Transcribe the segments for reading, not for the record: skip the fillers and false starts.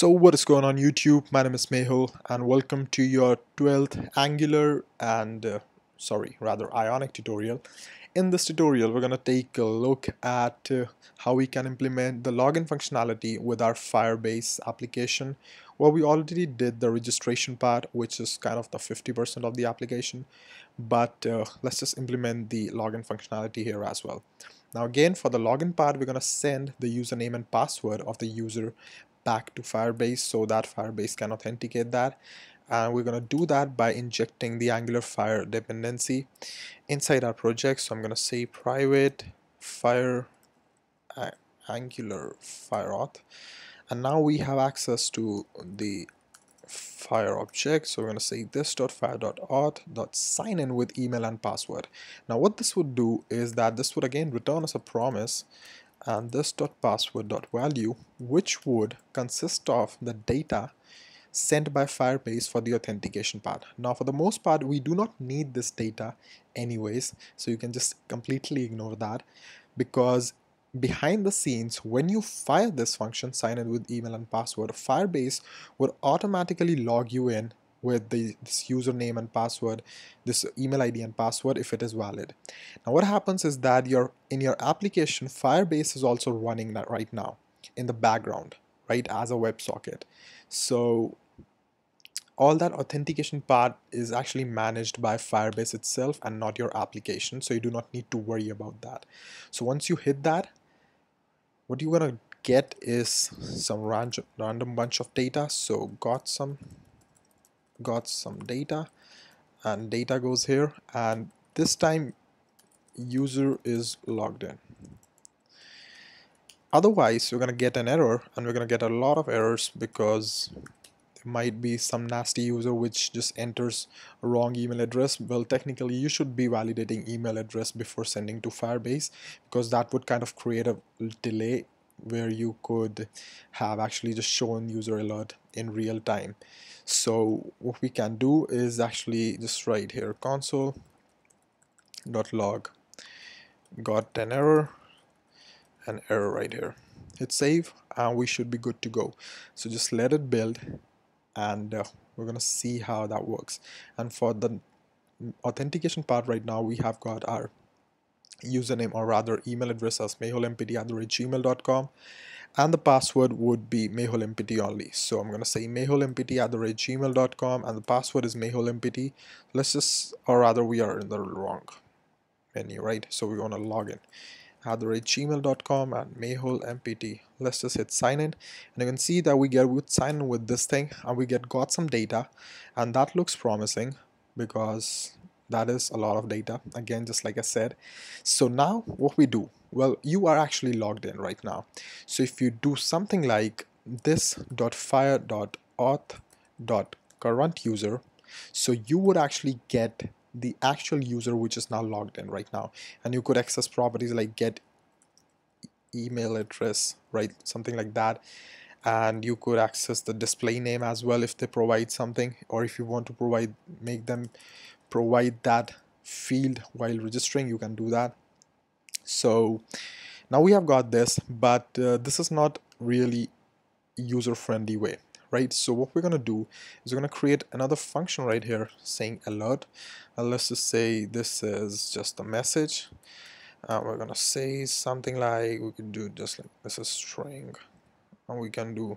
So what is going on YouTube? My name is Mehul and welcome to your 12th Angular and Ionic tutorial. In this tutorial we're going to take a look at how we can implement the login functionality with our Firebase application. Well, we already did the registration part, which is kind of the 50% of the application, but let's just implement the login functionality here as well. Now again, for the login part, we're going to send the username and password of the user back to Firebase so that Firebase can authenticate that, and we're going to do that by injecting the AngularFire dependency inside our project. So I'm going to say private AngularFire auth, and now we have access to the Fire object. So we're going to say this.fire.auth.signin with email and password. Now what this would do is that this would again return us a promise, and this.password.value, which would consist of the data sent by Firebase for the authentication part. Now for the most part we do not need this data anyways, so you can just completely ignore that, because behind the scenes, when you fire this function, sign in with email and password, Firebase would automatically log you in with this username and password, this email ID and password, if it is valid. Now what happens is that in your application, Firebase is also running that right now in the background, right, as a WebSocket. So all that authentication part is actually managed by Firebase itself and not your application, so you do not need to worry about that. So once you hit that, what you're gonna get is some random bunch of data. So got some data, and data goes here, and this time user is logged in. Otherwise you're gonna get an error, and we're gonna get a lot of errors because there might be some nasty user which just enters a wrong email address. Well, technically you should be validating email address before sending to Firebase, because that would kind of create a delay where you could have actually just shown user alert in real time. So what we can do is actually just right here, console.log got an error right here, hit save, and we should be good to go. So just let it build, and we're gonna see how that works. And for the authentication part, right now we have got our username, or rather email address, as mehulmpt@gmail.com, and the password would be mehulmpt only. So I'm gonna say mehulmpt@gmail.com, and the password is mehulmpt. Let's just, or rather we are in the wrong menu, right? So we want to log in @gmail.com and mehulmpt. Let's just hit sign in, and you can see that we get with sign in with this thing, and we get got some data, and that looks promising because that is a lot of data, again, just like I said. So now what we do, well, you are actually logged in right now. So if you do something like this.fire.auth.current user, so you would actually get the actual user which is now logged in right now, and you could access properties like get email address, right, something like that, and you could access the display name as well if they provide something, or if you want to make them provide that field while registering, you can do that. So now we have got this, but this is not really user-friendly way, right? So what we're gonna do is we're gonna create another function right here saying alert, and let's just say this is just a message. We're gonna say something like, we could do just like this is string, and we can do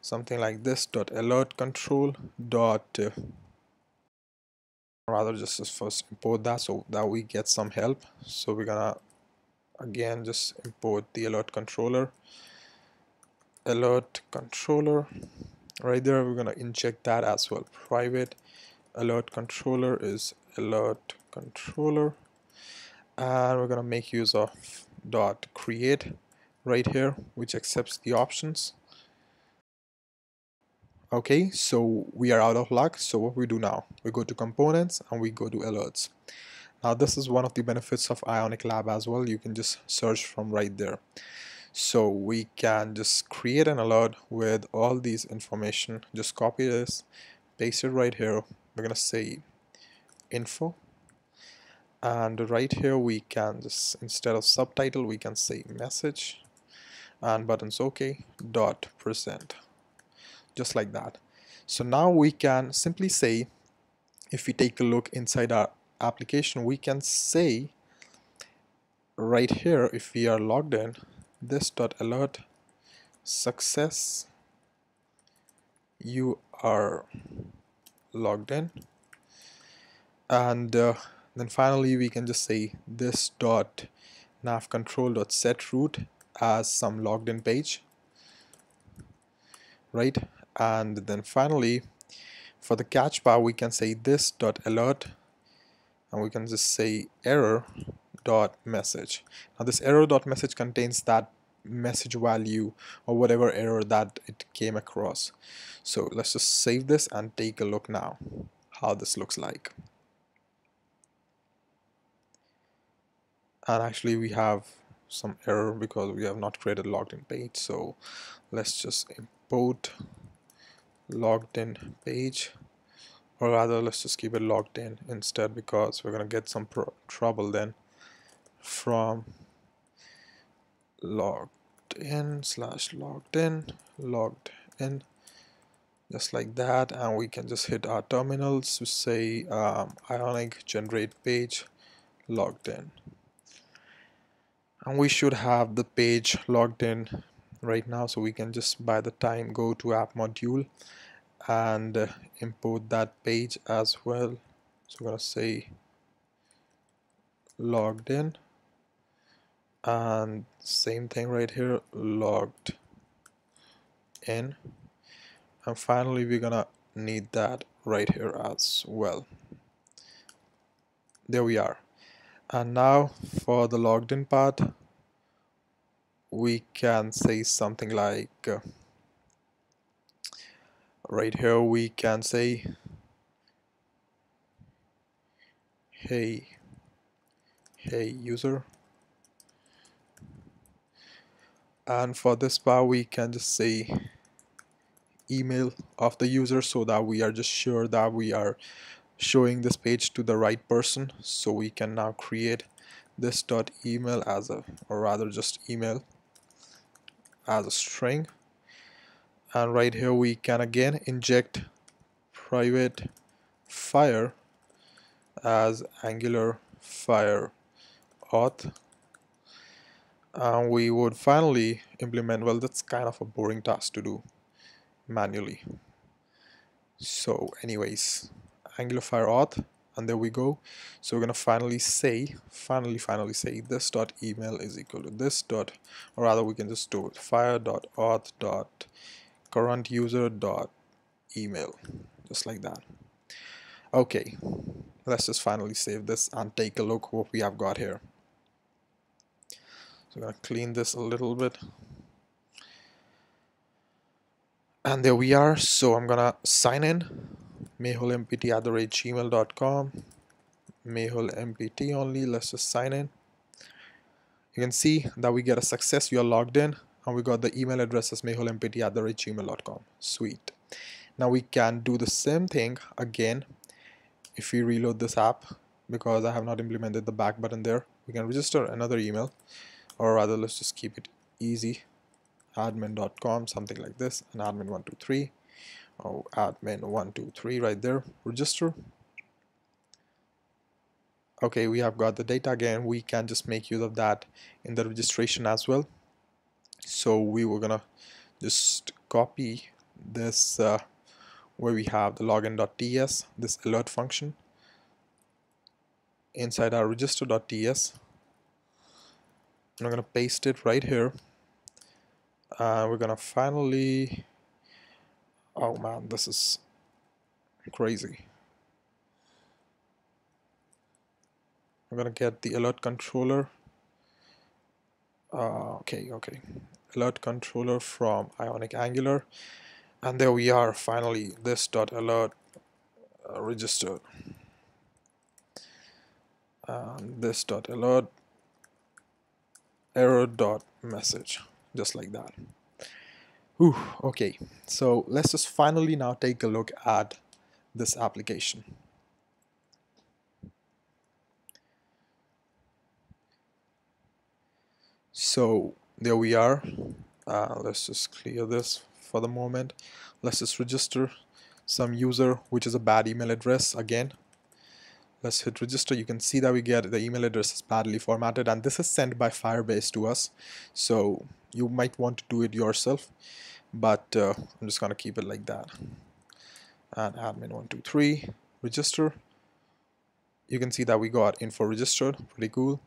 something like this dot alert control dot rather just first import that so that we get some help. So we're gonna again just import the alert controller right there. We're gonna inject that as well. Private alert controller is alert controller, and we're gonna make use of dot create right here, which accepts the options. Okay, so we are out of luck. So what we do now, we go to components and we go to alerts. Now this is one of the benefits of Ionic Lab as well. You can just search from right there. So we can just create an alert with all these information. Just copy this, paste it right here. We're gonna say info, and right here we can just, instead of subtitle, we can say message, and buttons okay dot present. just like that. So now we can simply say, if we take a look inside our application, we can say right here, if we are logged in, this.alert success, you are logged in. And then finally we can just say this.navcontrol.setRoot as some logged in page, right? And then finally for the catch bar we can say this.alert, and we can just say error.message. Now this error.message contains that message value or whatever error that it came across. So let's just save this and take a look now how this looks like. And actually we have some error because we have not created logged in page. So let's just import logged in page, or rather let's just keep it logged in instead, because we're gonna get some trouble then. From logged in slash logged in, just like that. And we can just hit our terminals to say Ionic generate page logged in, and we should have the page logged in right now. So we can just by the time go to app module and import that page as well. So we're gonna say logged in, and same thing right here, logged in. And finally we're gonna need that right here as well. There we are. And now for the logged in part we can say something like right here we can say hey user. And for this bar we can just say email of the user, so that we are just sure that we are showing this page to the right person. So we can now create this dot email as a, or rather just email as a string. And right here we can again inject private fire as Angular Fire auth. And we would finally implement, well, that's kind of a boring task to do manually. So anyways, AngularFire auth, and there we go. So we're gonna finally say this dot email is equal to this dot, or rather we can just do fire dot auth dot current user dot email, just like that. Okay, let's just finally save this and take a look what we have got here. So I'm gonna clean this a little bit. And there we are. So I'm gonna sign in, mehulmpt@gmail.com, mehulmpt only. Let's just sign in. You can see that we get a success, you are logged in, and we got the email address as mehulmpt@gmail.com. Sweet. Now we can do the same thing again if we reload this app, because I have not implemented the back button there. We can register another email, or rather let's just keep it easy, admin.com, something like this, and admin123, or admin123 right there, register. Okay, we have got the data again. We can just make use of that in the registration as well. So we were gonna just copy this where we have the login.ts, this alert function, inside our register.ts. I'm gonna paste it right here. We're gonna finally, oh man, this is crazy. I'm gonna get the alert controller. Okay, alert controller from Ionic Angular, and there we are. Finally, this dot alert register, this dot alert error dot message, just like that. Whew, okay, so let's just finally now take a look at this application. So there we are. Let's just clear this for the moment. Let's just register some user which is a bad email address. Again, let's hit register. You can see that we get the email address is badly formatted, and this is sent by Firebase to us, so you might want to do it yourself, but I'm just gonna keep it like that. And admin123 register. You can see that we got info registered. Pretty cool.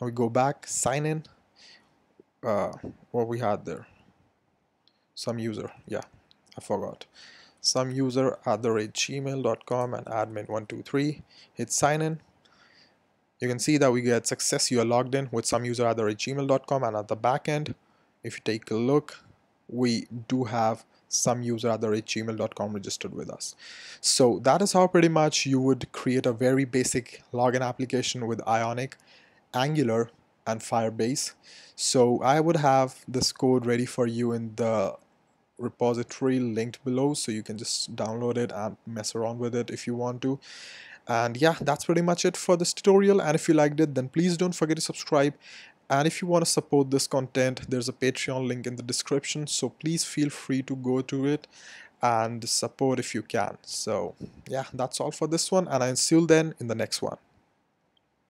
Now we go back, sign in. What we had there, some user, yeah, I forgot, some user @gmail.com and admin123. Hit sign in. You can see that we get success, you are logged in with some user @gmail.com, and at the back end, if you take a look, we do have some user @gmail.com registered with us. So that is how pretty much you would create a very basic login application with Ionic, Angular and Firebase. So I would have this code ready for you in the repository linked below, so you can just download it and mess around with it if you want to. And yeah, that's pretty much it for this tutorial, and if you liked it, then please don't forget to subscribe. And if you want to support this content, there's a Patreon link in the description, so please feel free to go to it and support if you can. So yeah, that's all for this one, and I'll see you then in the next one.